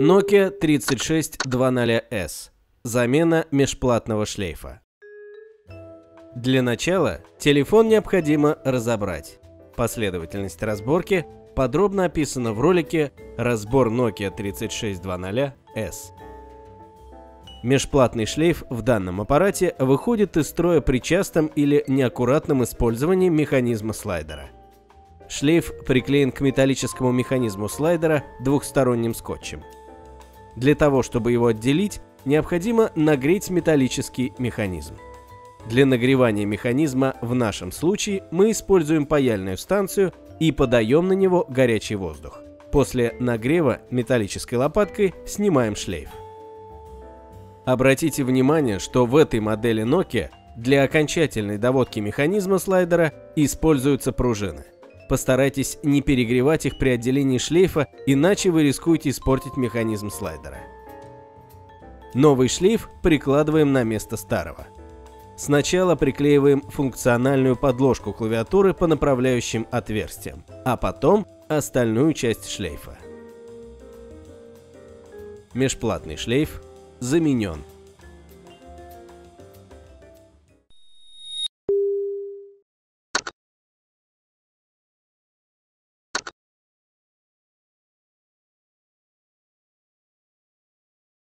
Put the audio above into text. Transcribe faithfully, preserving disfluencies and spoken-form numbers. Nokia три шесть два ноль эс. Замена межплатного шлейфа. Для начала телефон необходимо разобрать. Последовательность разборки подробно описана в ролике «Разбор Nokia три шесть два ноль эс». Межплатный шлейф в данном аппарате выходит из строя при частом или неаккуратном использовании механизма слайдера. Шлейф приклеен к металлическому механизму слайдера двухсторонним скотчем. Для того, чтобы его отделить, необходимо нагреть металлический механизм. Для нагревания механизма в нашем случае мы используем паяльную станцию и подаем на него горячий воздух. После нагрева металлической лопаткой снимаем шлейф. Обратите внимание, что в этой модели Nokia для окончательной доводки механизма слайдера используются пружины. Постарайтесь не перегревать их при отделении шлейфа, иначе вы рискуете испортить механизм слайдера. Новый шлейф прикладываем на место старого. Сначала приклеиваем функциональную подложку клавиатуры по направляющим отверстиям, а потом остальную часть шлейфа. Межплатный шлейф заменен.